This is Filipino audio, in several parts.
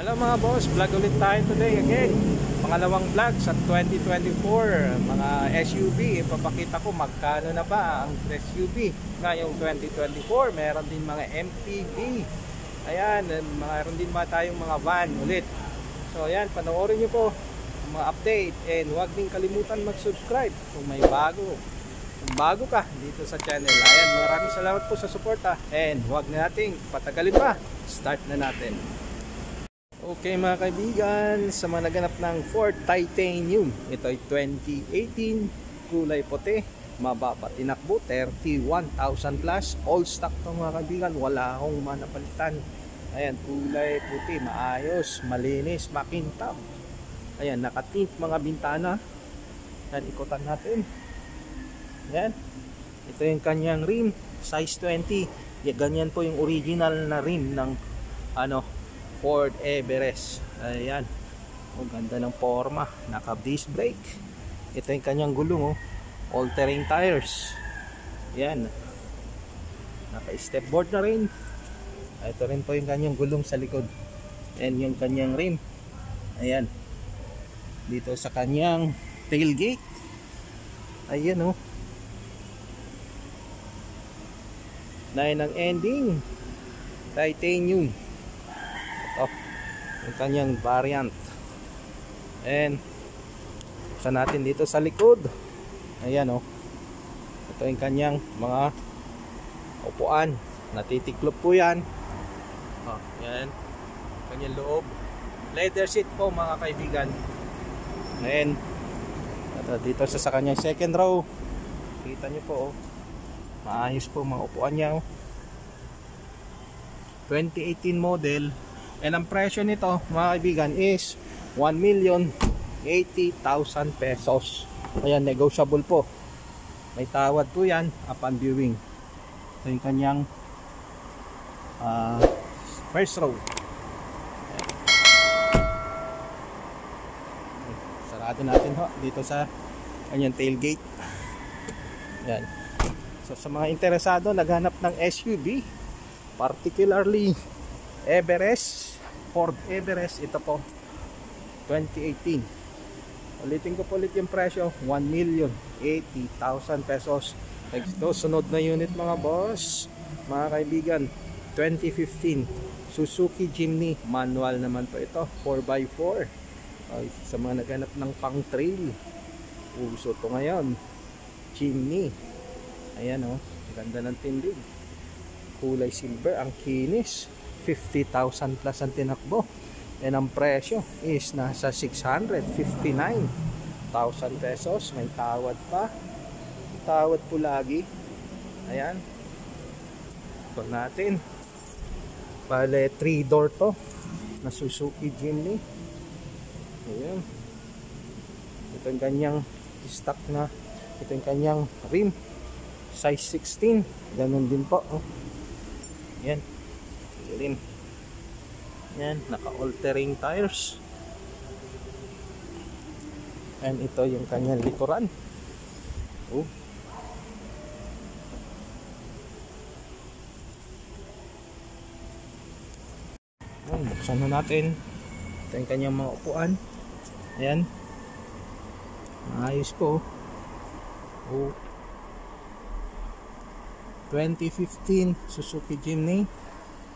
Hello mga boss, vlog ulit tayo today again. Pangalawang vlog sa 2024. Mga SUV, ipapakita ko magkano na ba ang SUV ngayong 2024. Meron din mga MPV. Ayan, meron din ba tayong mga van ulit. So ayan, panoorin nyo po mga update. And huwag din kalimutan mag-subscribe kung may bago. Kung bago ka dito sa channel. Ayan, maraming salamat po sa support ha. And huwag na nating patagalin pa. Start na natin. Okay mga kaibigan, sa mga naganap ng Ford Titanium, ito ay 2018, kulay puti, mababa tinakbo, 31,000 plus, all stock to mga kaibigan, wala akong manapalitan. Ayan, kulay puti, maayos, malinis, makintab. Ayan, nakatint mga bintana. Ayan, ikutan natin. Ayan, ito yung kanyang rim, size 20. Ganyan po yung original na rim ng Ford Everest. Ayan. Oh, ganda ng forma. Naka-disc brake. Ito yung kanyang gulong. Oh. All-terrain tires. Ayan. Naka-step board na rin. Ito rin po yung kanyang gulong sa likod. And yung kanyang rim. Ayan. Dito sa kanyang tailgate. Ayan oh. 9 ang ending. Titanium. Yung kanyang variant. And buksan natin dito sa likod. Ayan oh. Ito yung kanyang mga upuan. Natitiklop po yan. Oh, yan. Kanyang loob. Leather seat po mga kaibigan. And ito, dito sa kanyang second row. Kita nyo po oh. Maayos po mga upuan niya oh. 2018 model. And ang presyo nito, mga kaibigan, is 1,080,000 pesos. Ayan, negotiable po. May tawad po yan upon viewing. Ito yung kanyang first row. Sarado natin ho, dito sa kanyang tailgate. Ayan. So, sa mga interesado, naghanap ng SUV, particularly Everest, Ford Everest, ito po 2018. Ulitin ko po ulit yung presyo, 1,080,000 pesos. Ito, sunod na unit mga boss, mga kaibigan, 2015 Suzuki Jimny, manual naman po ito, 4x4. Sa mga naghanap ng pang trail, uso to ngayon, Jimny. Ayan o, oh, ganda ng tindig, kulay silver, ang kinis. 50,000 plus ang tinakbo. And ang presyo is nasa 659,000 pesos. May tawad pa. Tawad po lagi. Ayan. Ito natin. Bale, 3 door to. Na Suzuki Jimny. Ayan. Ito yung kanyang stock na. Ito yung kanyang rim. Size 16. Ganun din po. Oh. Ayan. Rin. Yan, naka all-terrain tires. And ito yung kanyang likuran. Oh. Oh, buksan na natin. Ito yung kanyang mga upuan. Ayan. Ayos po. Oh. 2015 Suzuki Jimny.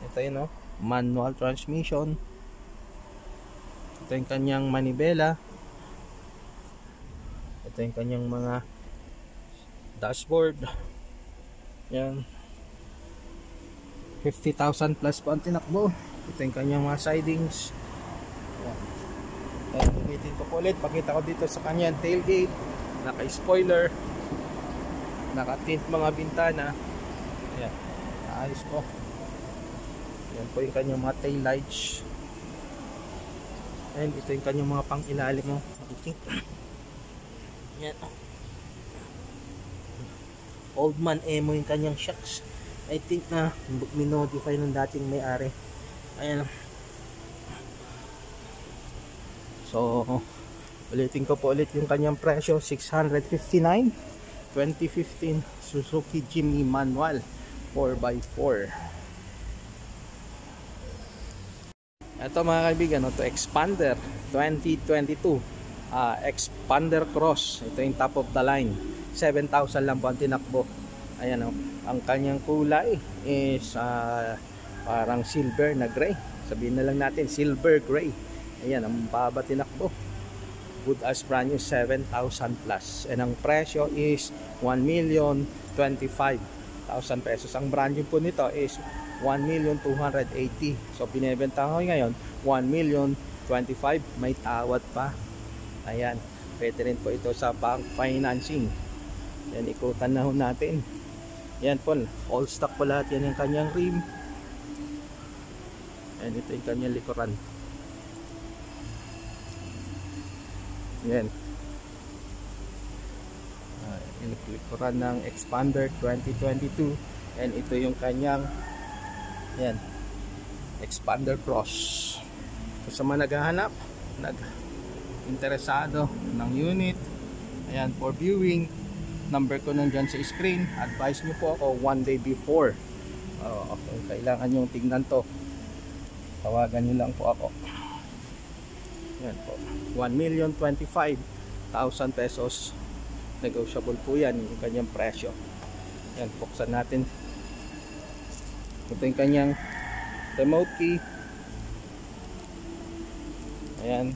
Ito yun o, manual transmission. Ito yung kanyang manibela. Ito yung kanyang mga dashboard. Yan. 50,000 plus po ang tinakbo. Ito yung kanyang mga sidings. Yan. Ayan, ulitin ko po ulit. Pakita ko dito sa kanyang tailgate. Naka-spoiler. Naka-tint mga bintana. Ayan, ayos po. Yan po yung kanyang mga tail lights. And ito yung kanyang mga pang ilalim mo. Yan. Old man emo yung kanyang shocks. I think na minodify ng dating may-ari. Ayan. So, ulitin ko po ulit yung kanyang presyo. 659. 2015 Suzuki Jimny manual. 4x4. Ito mga kaibigan, ito Expander 2022 Expander Cross. Ito yung top of the line, 7,000 lang po ang tinakbo. Ayan, ang kanyang kulay is parang silver na gray. Sabihin na lang natin silver gray. Ayan, ang baba tinakbo. Good as brand new, 7,000 plus. And ang presyo is 1,025,000 pesos. Ang brand new po nito is 1,280,000. So binebenta ko ngayon 1,025,000, may tawad pa. Ayan, pwede rin po ito sa bank financing. Yan, ikutan na ho natin. Yan po, all stock po lahat. Yan yung kanyang rim. Yan, ito yung kanyang likuran. Yan, yung likuran ng Expander 2022. And ito yung kanyang, yan, Expander Cross. So, sa mga naghahanap, interesado ng unit, ayan, for viewing, number ko nandiyan sa screen. Advise nyo po ako one day before. Okay, kailangan nyong tingnan to. Tawagan nyo lang po ako. Yan po, 1,025,000 pesos. Negotiable po yan yung kanyang presyo. Yan, buksan natin. Ito yung kanyang remote key. Ayan.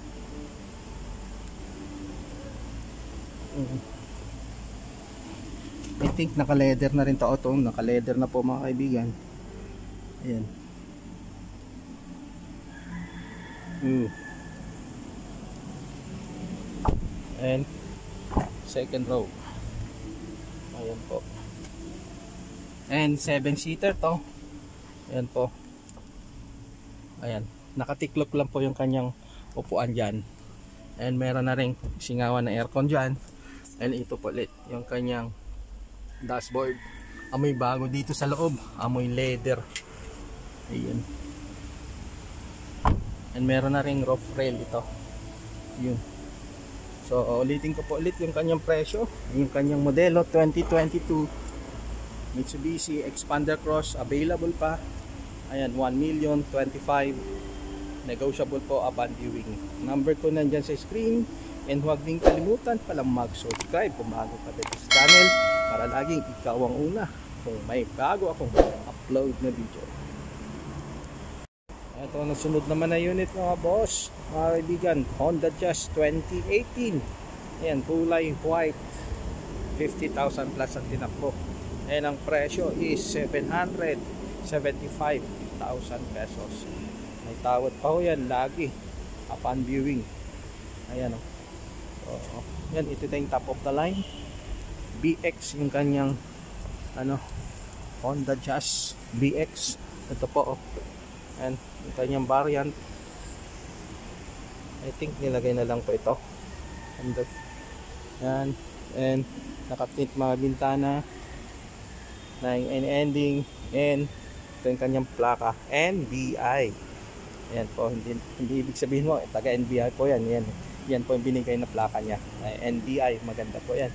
I think naka-leather na rin to. Itong naka-leather na po mga kaibigan. Ayan. And second row. Ayan po. And 7-seater to. Ayan po. Ayan, nakatiklop lang po yung kanyang upuan dyan. And meron na rin singawan na aircon dyan. And ito po ulit yung kanyang dashboard. Amoy bago dito sa loob, amoy leather. Ayan. And meron na rin roof rail ito. Yun. So ulitin ko po ulit yung kanyang presyo, yung kanyang modelo 2022 Mitsubishi Expander Cross, available pa. Ayan, 1,025,000, negotiable po upon viewing. Number ko nandyan sa screen. And huwag din kalimutan palang mag-subscribe kung bago pa dito sa channel, para laging ikaw ang una kung may bago akong upload na video. Ito ang nasunod naman na unit mga boss, mga kaibigan, Honda Jazz 2018. Ayan, kulay white, 50,000 plus ang tinakbo. And ang presyo is 775,000 pesos. May tawad pa ho yan lagi upon viewing. Ayan o. So, yan, ito tayong top of the line. BX yung kanyang ano, Honda Jazz BX. Ito po o. Ayan, yung kanyang variant. I think nilagay na lang po ito. Ayan. And nakatint mga bintana na ending. And ito yung kanyang plaka, NBI. Ayan po, hindi ibig sabihin mo taga NBI po yan. Ayan, yan po yung binigay na plaka niya, NBI. Maganda po yan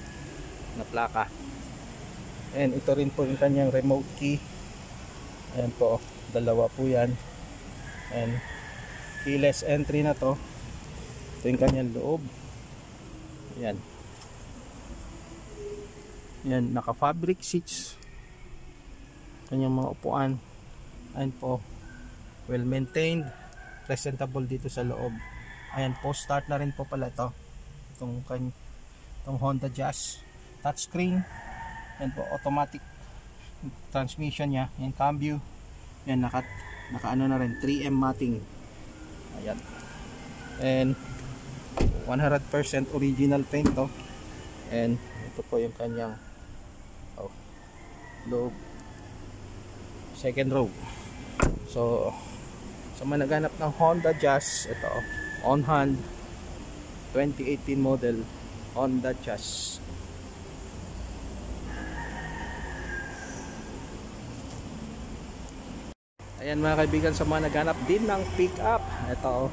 na plaka. And ito rin po yung kanyang remote key. Ayan po, dalawa po yan. And keyless entry na to. Ito yung kanyang loob. Ayan. Ayan, naka fabric seats, kanyang mga upuan. Ayan po, well maintained, presentable dito sa loob. Ayan, post start na rin po pala ito, itong Honda Jazz. Touchscreen. Ayan po, automatic transmission nya. Ayan, cambio. Ayan, naka ano na rin, 3M matting. Ayan. And 100% original paint to. And ito po yung kanyang loob, second row. So sa mga naghanap ng Honda Jazz, ito on hand 2018 model Honda Jazz. Ayan mga kaibigan, sa mga naghanap din ng pickup, ito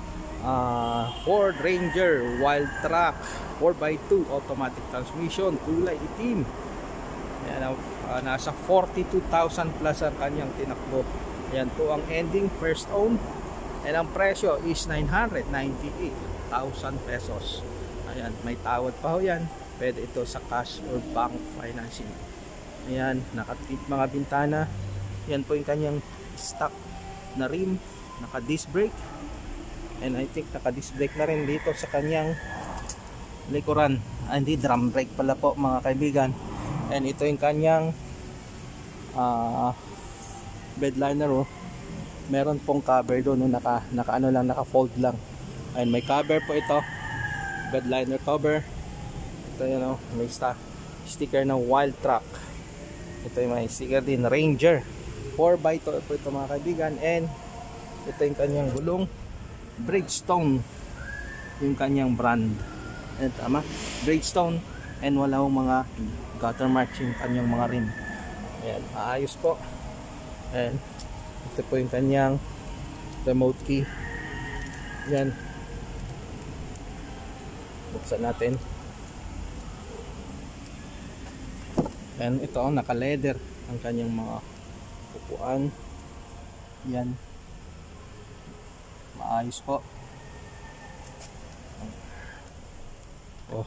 Ford Ranger Wildtrak 4x2 automatic transmission, kulay itim. Ayan, nasa 42,000 plus ang kanyang tinakbo. Ayan po ang ending, first own. And ang presyo is 998,000 pesos. Ayan, may tawad pa ho yan. Pwede ito sa cash or bank financing. Ayan, nakatip mga bintana. Yan po yung kanyang stock na rim. Naka-disc brake. And I think naka-disc brake na rin dito sa kanyang likuran. Ah, hindi, drum brake pala po mga kaibigan. And ito yung kanyang bed liner oh. Meron pong cover doon oh. Naka-fold lang. And may cover po ito. Bed liner cover. Ito yun know, may sticker ng Wildtrak. Ito yung may sticker din, Ranger 4x2 po ito mga kaibigan. And ito yung kanyang gulong, Bridgestone yung kanyang brand. And tama, Bridgestone. And wala hong mga gutter marks yung kanyang mga rim. Ayan, maayos po. And ito po yung kanyang remote key. Ayan, buksan natin. And ito, naka-leather ang kanyang mga upuan. Yan, maayos po. Oh,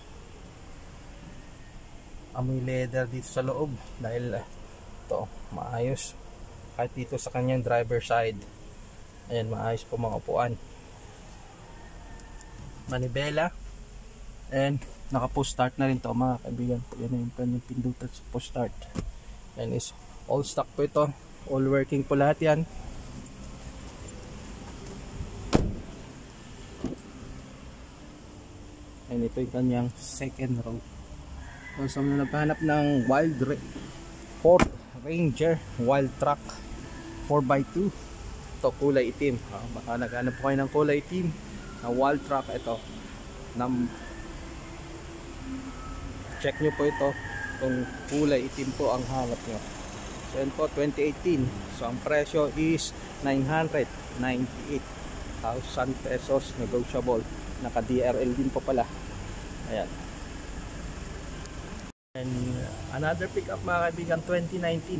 amoy leather dito sa loob dahil ito, maayos. Kahit dito sa kanyang driver side, ayan, maayos po mga upuan, manibela. And naka post start na rin to mga kaibigan. Yan yung pindutan sa post start. And is all stock po ito, all working po lahat yan. And ito yung kanyang second row. So sa mga naghahanap ng Ford Ranger Wildtrak 4x2, ito kulay itim. Baka naghahanap po kayo ng kulay itim na Wildtrak, ito check nyo po ito kung kulay itim po ang hanap nyo. So yan po, 2018. So ang presyo is 998,000 pesos, negotiable. Naka DRL din po pala. Ayan. And another pickup mga kaibigan,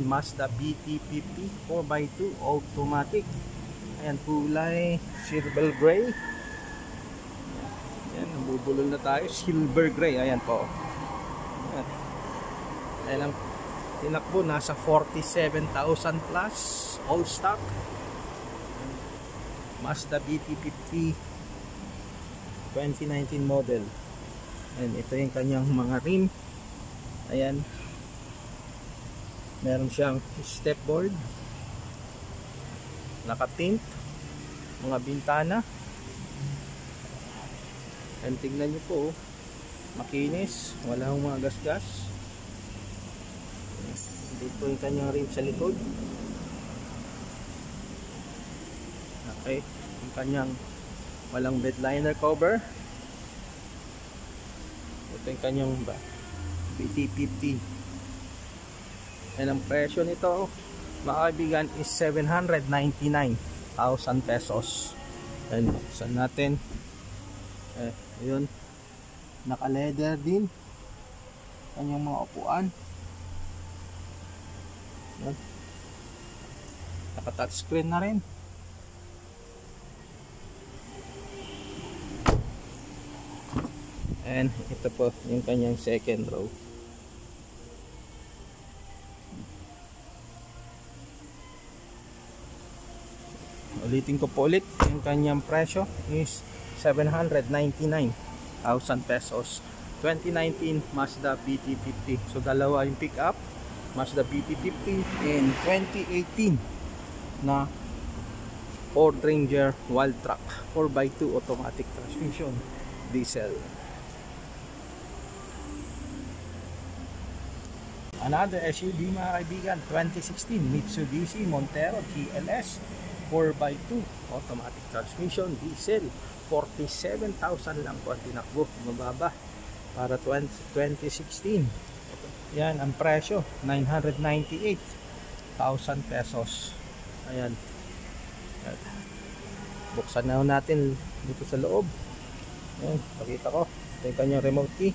2019 Mazda BT-50 4x2 automatic. Ayan, kulay silver gray. Ayan, nabubulol na tayo, silver gray. Ayan po. Ayan ang tinakbo, nasa 47,000 plus, all stock Mazda BT-50 2019 model. And ito yung kanyang mga rim. Ayan, meron siyang stepboard, nakatint mga bintana. And tignan nyo po, makinis, wala hong mga gasgas. Dito yung kanyang rim sa likod. Okay, yung kanyang walang bed liner cover. Ito yung kanyang BT-50. And ang presyo nito mga kaibigan is 799,000 pesos. And saan natin ayun, naka leather din kanyang mga upuan. Naka touchscreen na rin. And ito po yung kanyang second row. Ulitin ko po ulit, yung kanyang presyo is 799,000 pesos, 2019 Mazda BT-50. So dalawa yung pick up, Mazda BT-50 in 2018 na Ford Ranger Wildtrak 4x2 automatic transmission, diesel. Another SUV mga kaibigan, 2016 Mitsubishi Montero GLS 4x2 automatic transmission, diesel. 47,000 lang po ang tinakbo, mababa para 2016. Yan ang presyo, 998,000 pesos. Ayan. Buksan na natin dito sa loob. Ayan, pakita ko. Ito yung kanyang remote key.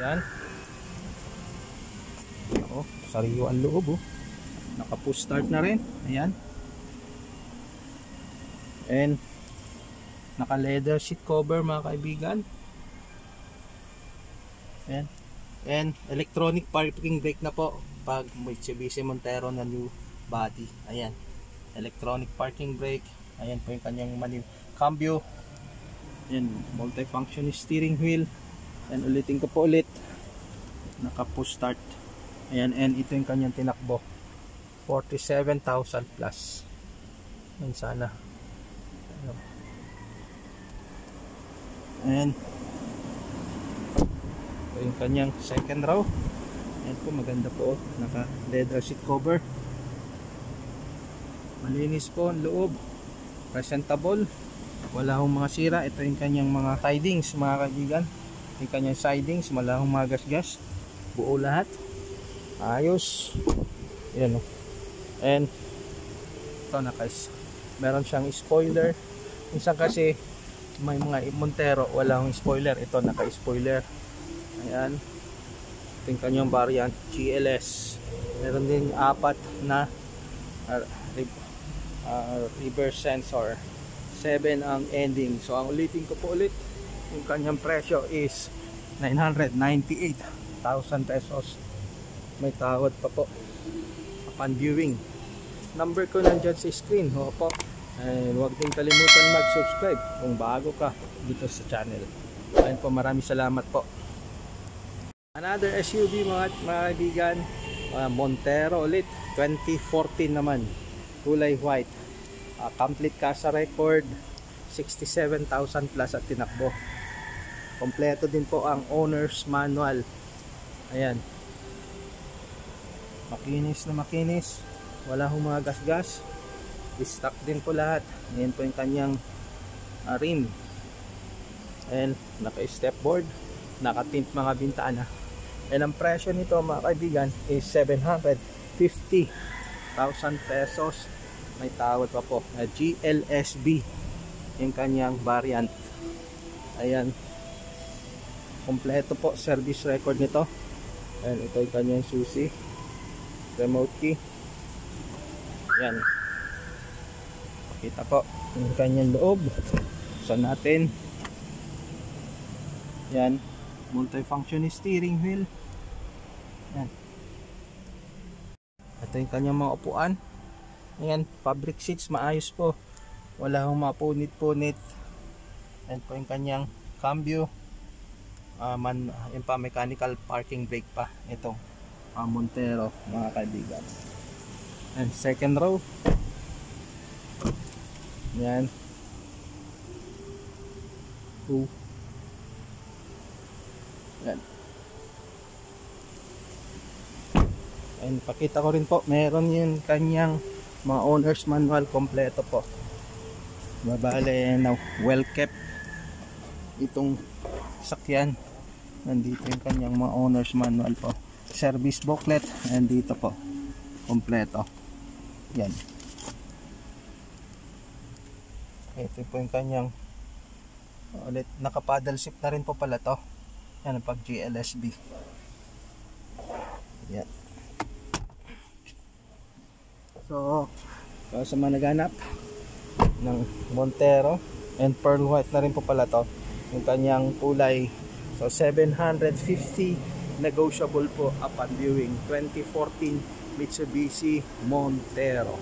Ayan. O, sariyo ang loob. Naka-push start na rin. Ayan. and naka leather seat cover mga kaibigan, and electronic parking brake na po pag Mitsubishi Montero na new body. Ayan, electronic parking brake. Ayan po yung kanyang cambio, and multifunction steering wheel, and ulitin ko po ulit, naka push start. Ayan, and ito yung kanyang tinakbo, 47,000 plus. Yan sana. And ito yung kanyang second row. Ayan po, maganda po, naka leather seat cover, malinis po ang loob, presentable, wala hong mga sira. Ito yung kanyang mga tidings mga kaibigan, yung kanyang sidings, wala hong mga gasgas, buo lahat, ayos. Ayan o. And ito, meron siyang spoiler. Minsan kasi may mga Montero wala hong spoiler, ito naka-spoiler. Ayan, ito yung kanyang variant GLS, meron din apat na reverse sensor, 7 ang ending. So ang ulitin ko po ulit, yung kanyang presyo is 998,000 pesos, may tawad pa po upon viewing. Number ko nandyan sa screen. Opo, and huwag din kalimutan mag subscribe kung bago ka dito sa channel. Ayun po, maraming salamat po. Another SUV mga kaibigan, Montero ulit, 2014 naman, kulay white, complete kasa record, 67,000 plus at tinakbo. Kompleto din po ang owner's manual. Ayan, makinis na makinis, wala hong mga gasgas, i-stock din po lahat. Ayan po yung kanyang rim, and naka step board, naka tint mga bintana. And ang presyo nito mga kaibigan is 750,000 pesos, may tawad pa po. GLSB yung kanyang variant. Ayan, kompleto po service record nito. And ito yung kanyang susi, remote key. Ayan, pakita po yung kanyang loob, saan natin. Ayan, multifunction steering wheel. Ayan, ito yung kanyang mga upuan. Ayan, fabric seats, maayos po, wala hong mapunit-punit. Ayan po yung kanyang cambio, yung pa mechanical parking brake pa itong Montero mga kaibigan. And second row. Ayan, two. Ayan, and pakita ko rin po, meron yung kanyang mga owner's manual, kompleto po. Mabale na well kept itong sakyan. Nandito yung kanyang mga owner's manual po, service booklet, and dito po kompleto. Yan, ito po yung kanyang ulit, naka paddle shift na rin po pala to. Yan ang pag GLSB. Yan. So, sa mga naghanap ng Montero, and pearl white na rin po pala to yung kanyang kulay. So 750, negotiable po upon viewing. 2014 Mitsubishi Montero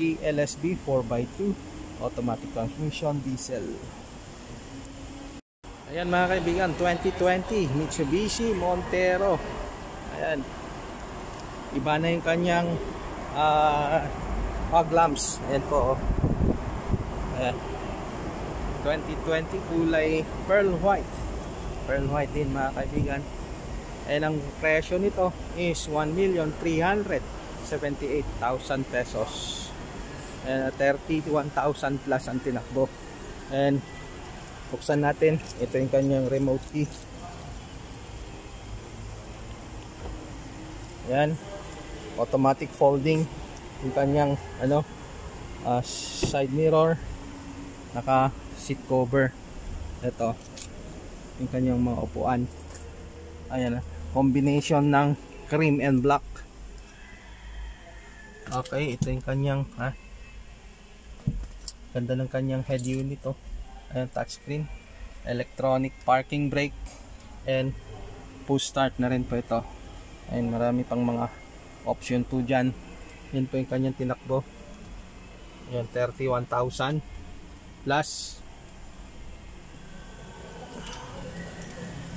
GLSB 4x2, automatic transmission, diesel. Ayan mga kaibigan, 2020 Mitsubishi Montero. Ayan, iba na yung kanyang fog lamps. Ayan po, oh. Ayan, 2020 kulay pearl white, pearl white din mga kaibigan. And ang presyo nito is 1,378,000 pesos, and 31,000 plus ang tinakbo. And buksan natin, ito yung kanyang remote key. Ayan, automatic folding yung kanyang side mirror, naka seat cover. Ito yung kanyang mga upuan. Ayan, combination ng cream and black. Okay, ito yung kanyang Ganda ng kanyang head unit, oh. Ayan, touchscreen, electronic parking brake, and push start na rin po ito. Ayan, marami pang mga option po dyan. Yan po yung kanyang tinakbo. Ayan, 31,000 plus.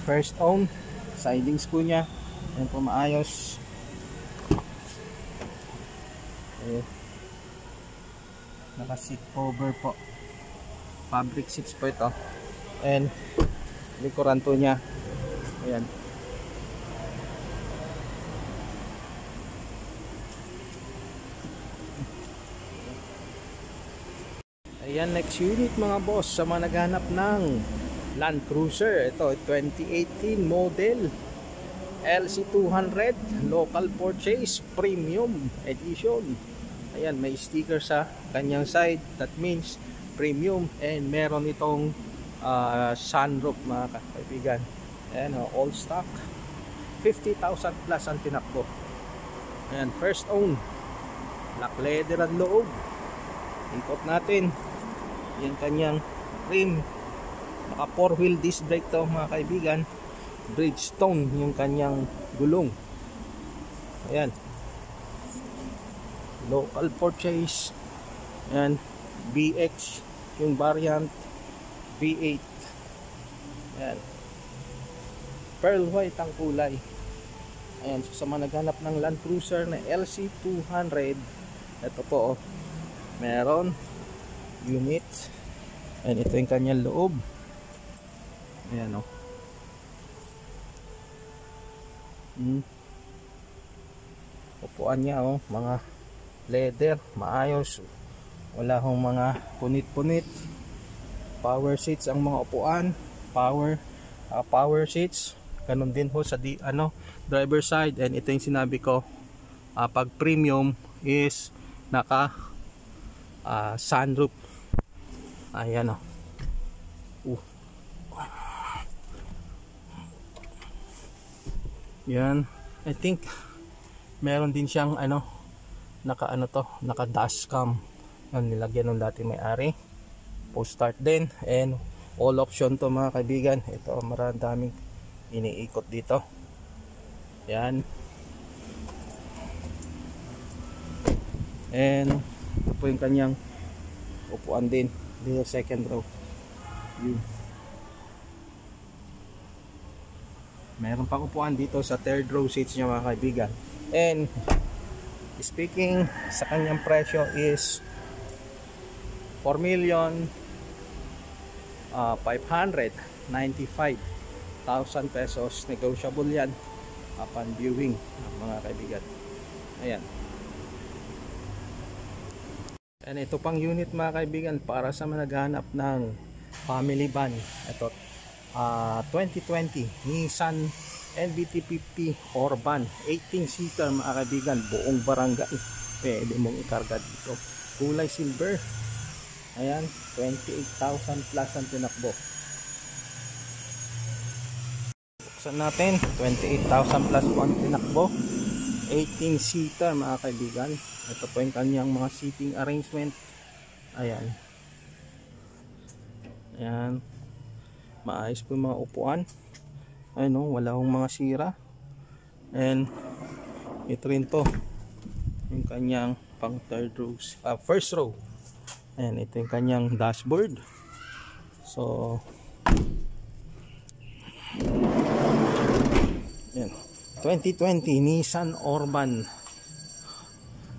First own, sidings po niya. Ayan po, maayos. Ayan. Naka seat cover po, fabric seats po ito, and likuran po niya. Ayan, ayan, next unit mga boss sa mga naghanap ng Land Cruiser. Ito, 2018 model LC200 local purchase premium edition. Ayan, may sticker sa kanyang side, that means premium, and meron itong sunroof mga kaibigan. Ayan, all stock, 50,000 plus ang tinakbo. Ayan, first own, black leather ang loob. Ikot natin yung kanyang rim, naka 4 wheel disc brake to mga kaibigan, Bridgestone yung kanyang gulong. Ayan, local purchase. Ayan, BX yung variant, V8. Ayan, pearl white ang kulay. Ayan, so sa mga naghanap ng Land Cruiser na LC200, ito po, oh, meron unit. Ayan, ito yung kanyang loob. Ayan, oh. Upuan niya, oh, mga leather, maayos, wala hong mga punit-punit. Power seats ang mga upuan, power seats, ganun din ho sa driver side. And ito yung sinabi ko, pag premium is naka sunroof. Ayan, oh. Yan, I think meron din siyang naka dashcam. Ang nilagyan nung dati may-ari. Post start din, and all option to mga kaibigan. Ito, maraming iniikot dito. Yan. And ito po yung kanyang upuan din, dito second row. Yun. Meron pang upuan dito sa third row seats niya mga kaibigan. And speaking sa kanyang presyo is 4,595,000 pesos. Negotiable yan upon viewing mga kaibigan. Ayan. And ito pang unit mga kaibigan para sa managhanap ng family van. Ito, 2020 Nissan BT-50 Urvan, 18-seater mga kaibigan. Buong barangay pwede mong ikarga dito. Kulay silver. Ayan, 28,000 plus ang tinakbo. Buksan natin, 28,000 plus ang tinakbo. 18-seater mga kaibigan. Ito po yung kanyang mga seating arrangement. Ayan. Ayan. Maayos po yung mga upuan. Ayan, no, wala hong mga sira. And ito rin po yung kanyang pang third row, first row. And ito yung kanyang dashboard. So yan, 2020 Nissan Urvan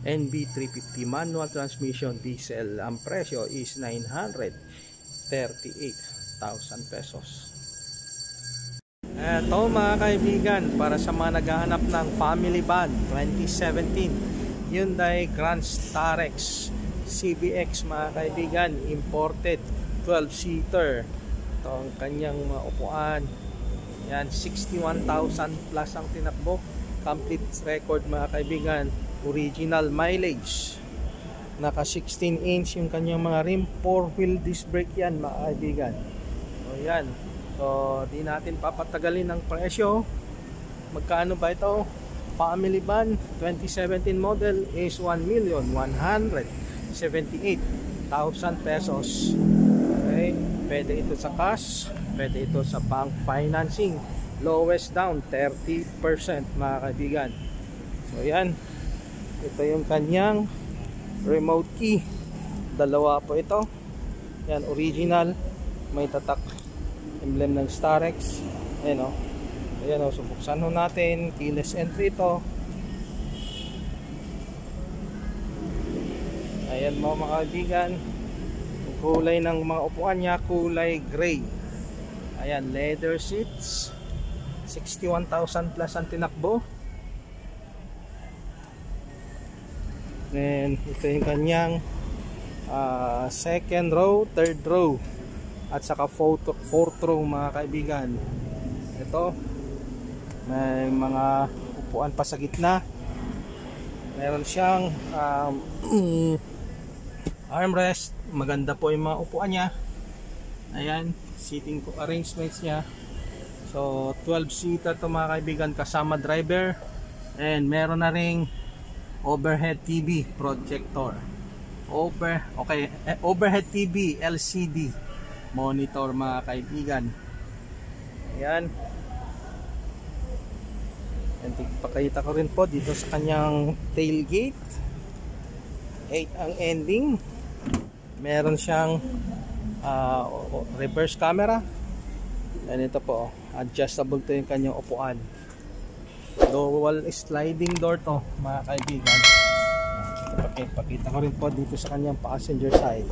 NB350 manual transmission, diesel. Ang presyo is 938,000 pesos. Ito mga kaibigan para sa mga naghahanap ng family van, 2017 Hyundai Grand Starex CBX mga kaibigan, imported, 12-seater. Ito ang kanyang upuan. Yan, 61,000 plus ang tinakbo. Complete record mga kaibigan, original mileage. Naka 16 inch yung kanyang mga rim, 4 wheel disc brake yan mga kaibigan. So yan, so di natin papatagalin ang presyo. Magkano ba ito? Family van 2017 model is 1,100,000 78,000 1,000 pesos. Okay, pwede ito sa cash, pwede ito sa bank financing, lowest down 30% mga kaibigan. So yan, ito yung kanyang remote key, dalawa po ito. Yan, original, may tatak emblem ng Starex. Ayan o, ayan o, so buksan ho natin, keyless entry ito. Ayan mo mga kaibigan, kulay ng mga upuan niya, kulay gray. Ayan, leather seats, 61,000 plus ang tinakbo. Then ito yung kanyang second row, third row at saka fourth row mga kaibigan. Ito may mga upuan pa sa gitna, meron siyang armrest. Maganda po yung mga upuan niya. Ayan, seating arrangements niya. So 12 seater to mga kaibigan, kasama driver, and meron na ring overhead TV projector. Overhead TV LCD monitor mga kaibigan. Ayan. And pakita ko rin po dito sa kanyang tailgate. 8 ang ending. Meron siyang reverse camera. And ito po, adjustable to yung kanyang upuan. Dual sliding door to mga kaibigan. Okay, pakita ko rin po dito sa kanyang passenger side.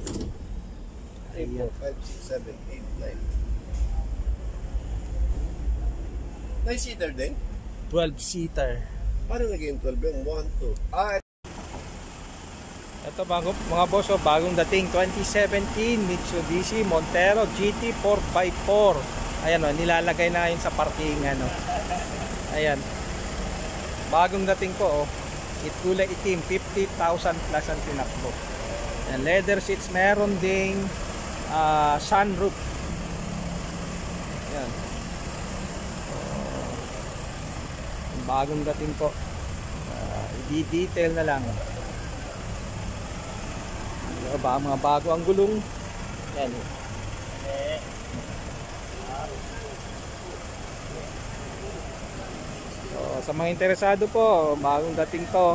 Ayan. 5, 6, 7, 8, 9. 9 seater din? 12 seater. Paano naging 12 yung 1, 2? Ah, ito bago, mga boss, oh, bagong dating 2017 Mitsubishi Montero GT 4x4. Ayan o, oh, nilalagay na yun sa parking ano. Ayan, bagong dating po, oh. Kulay itim, 50,000 plus ang tinakbo. And leather seats, meron ding sunroof. Ayan, bagong dating po. I-detail na lang. Mga bago ang gulong. Ayan, sa mga interesado po, bagong dating to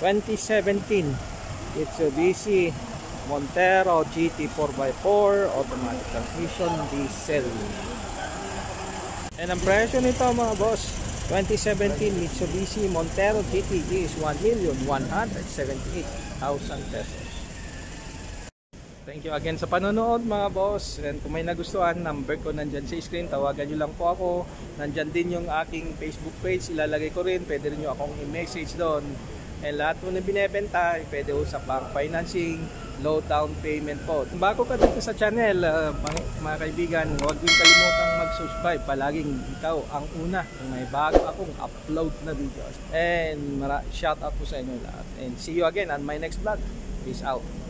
2017 Mitsubishi Montero GT 4x4 automatic transmission diesel. And ang presyo nito mga boss, 2017 Mitsubishi Montero GT is 1,178,000 pesos. Thank you again sa panonood mga boss. And kung may nagustuhan, number ko nandyan sa screen. Tawagan nyo lang po ako. Nandyan din yung aking Facebook page. Ilalagay ko rin. Pwede rin nyo akong i-message doon. And lahat po na binibenta, pwede po sa bank financing, low down payment po. Kung bago ka dito sa channel, mga kaibigan, huwag din kalimutang mag-subscribe. Palaging ikaw ang una kung may bago akong upload na videos. And shout out po sa inyo lahat. And see you again on my next vlog. Peace out.